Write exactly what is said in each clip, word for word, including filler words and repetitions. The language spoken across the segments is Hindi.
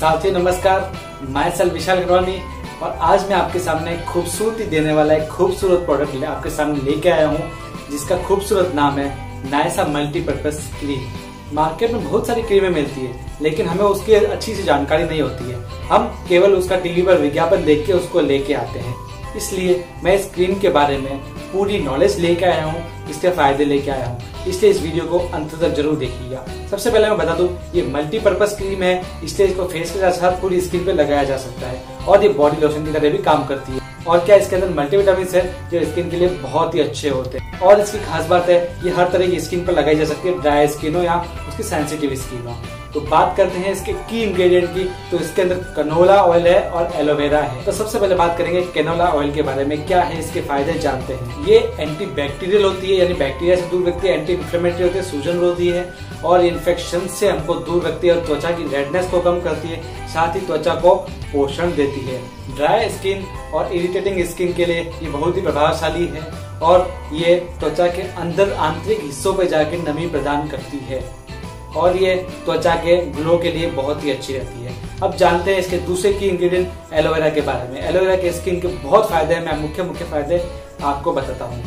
साथियों नमस्कार, मैं सेल विशाल ग्रोवर और आज मैं आपके सामने खूबसूरती देने वाला एक खूबसूरत प्रोडक्ट ले आपके सामने लेके आया हूँ जिसका खूबसूरत नाम है नायसा मल्टीपर्पस क्रीम। मार्केट में बहुत सारी क्रीमें मिलती है लेकिन हमें उसकी अच्छी सी जानकारी नहीं होती है, हम केवल उसका टीवी पर विज्ञापन देख के उसको लेके आते हैं। इसलिए मैं इस क्रीम के बारे में पूरी नॉलेज लेके आया हूँ, इसके फायदे लेके आया हूँ, इसलिए इस वीडियो को अंत तक जरूर देखिएगा। सबसे पहले मैं बता दूं, ये मल्टीपर्पस क्रीम है इसलिए इसको फेस के साथ पूरी स्किन पे लगाया जा सकता है और ये बॉडी लोशन की तरह भी काम करती है। और क्या इसके अंदर मल्टीविटामिन है जो स्किन के लिए बहुत ही अच्छे होते हैं। और इसकी खास बात है ये हर तरह की स्किन पर लगाई जा सकती है, ड्राई स्किन हो या उसकी सेंसिटिव स्किन हो। तो बात करते हैं इसके की इंग्रेडिएंट की, तो इसके अंदर कैनोला ऑयल है और एलोवेरा है। तो सबसे पहले बात करेंगे कैनोला ऑयल के बारे में, क्या है इसके फायदे जानते हैं। ये एंटी बैक्टीरियल होती है यानी बैक्टीरिया से दूर रखती है, एंटी इन्फ्लेमेटरी होती है, सूजन रोधी है और इन्फेक्शन से हमको दूर रखती है और त्वचा की रेडनेस को कम करती है, साथ ही त्वचा को पोषण देती है। ड्राई स्किन और इरिटेटिंग स्किन के लिए ये बहुत ही प्रभावशाली है और ये त्वचा के अंदर आंतरिक हिस्सों पर जाकर नमी प्रदान करती है और ये त्वचा के ग्लो के लिए बहुत ही अच्छी रहती है। अब जानते हैं इसके दूसरे की इंग्रेडिएंट एलोवेरा के बारे में। एलोवेरा के स्किन के बहुत फायदे हैं, मैं मुख्य मुख्य फायदे आपको बताता हूँ।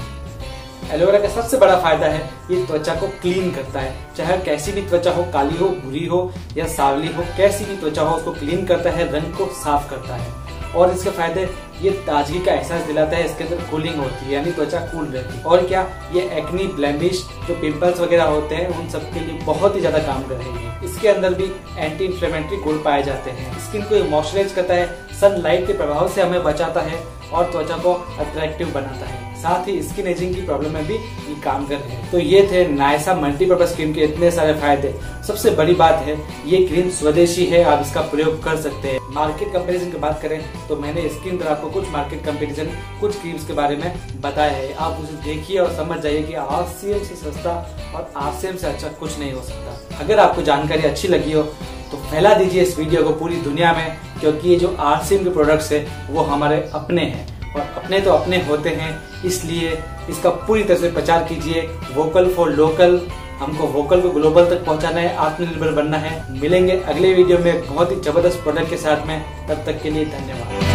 एलोवेरा का सबसे बड़ा फायदा है ये त्वचा को क्लीन करता है, चाहे कैसी भी त्वचा हो, काली हो, भूरी हो या सावली हो, कैसी भी त्वचा हो उसको क्लीन करता है, रंग को साफ करता है। और इसके फायदे ये ताजगी का एहसास दिलाता है, इसके अंदर कूलिंग होती है यानी त्वचा कूल रहती है। और क्या ये एक्नी, ब्लेमिश जो पिंपल्स वगैरह होते हैं उन सब के लिए बहुत ही ज्यादा काम कर रही है। इसके अंदर भी एंटी इन्फ्लेमेटरी गुण पाए जाते हैं, स्किन को मॉइस्चराइज करता है, सनलाइट के प्रभाव से हमें बचाता है और त्वचा को अट्रैक्टिव बनाता है, साथ ही स्किन एजिंग की प्रॉब्लम में भी ये काम कर रहे हैं। तो ये थे नायसा मल्टीपर्पस क्रीम के इतने सारे फायदे। सबसे बड़ी बात है ये क्रीम स्वदेशी है, आप इसका प्रयोग कर सकते हैं। मार्केट कंपैरिजन की बात करें तो मैंने स्क्रीन पर आपको कुछ मार्केट कंपैरिजन, कुछ क्रीम्स के बारे में बताया है, आप उसे देखिए और समझ जाइए कि आरसीएम से सस्ता और आरसीएम से अच्छा कुछ नहीं हो सकता। अगर आपको जानकारी अच्छी लगी हो तो फैला दीजिए इस वीडियो को पूरी दुनिया में, क्योंकि ये जो आरसीएम के प्रोडक्ट्स है वो हमारे अपने हैं और अपने तो अपने होते हैं, इसलिए इसका पूरी तरह से प्रचार कीजिए। वोकल फॉर लोकल, हमको वोकल को ग्लोबल तक पहुंचाना है, आत्मनिर्भर बनना है। मिलेंगे अगले वीडियो में बहुत ही जबरदस्त प्रोडक्ट के साथ में, तब तक के लिए धन्यवाद।